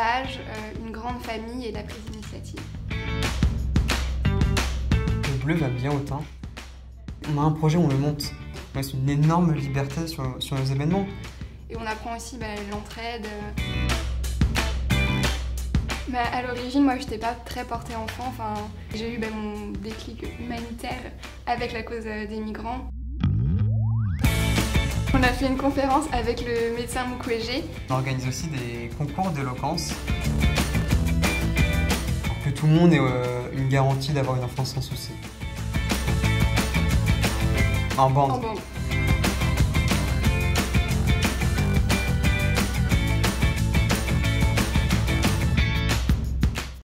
partage, une grande famille et la prise d'initiative. Le bleu va bien au teint. On a un projet où on le monte. C'est une énorme liberté sur nos événements. Et on apprend aussi l'entraide. À l'origine, moi, je n'étais pas très portée enfant. J'ai eu mon déclic humanitaire avec la cause des migrants. On a fait une conférence avec le médecin Mukwege. On organise aussi des concours d'éloquence. Pour que tout le monde ait une garantie d'avoir une enfance sans souci. En bande.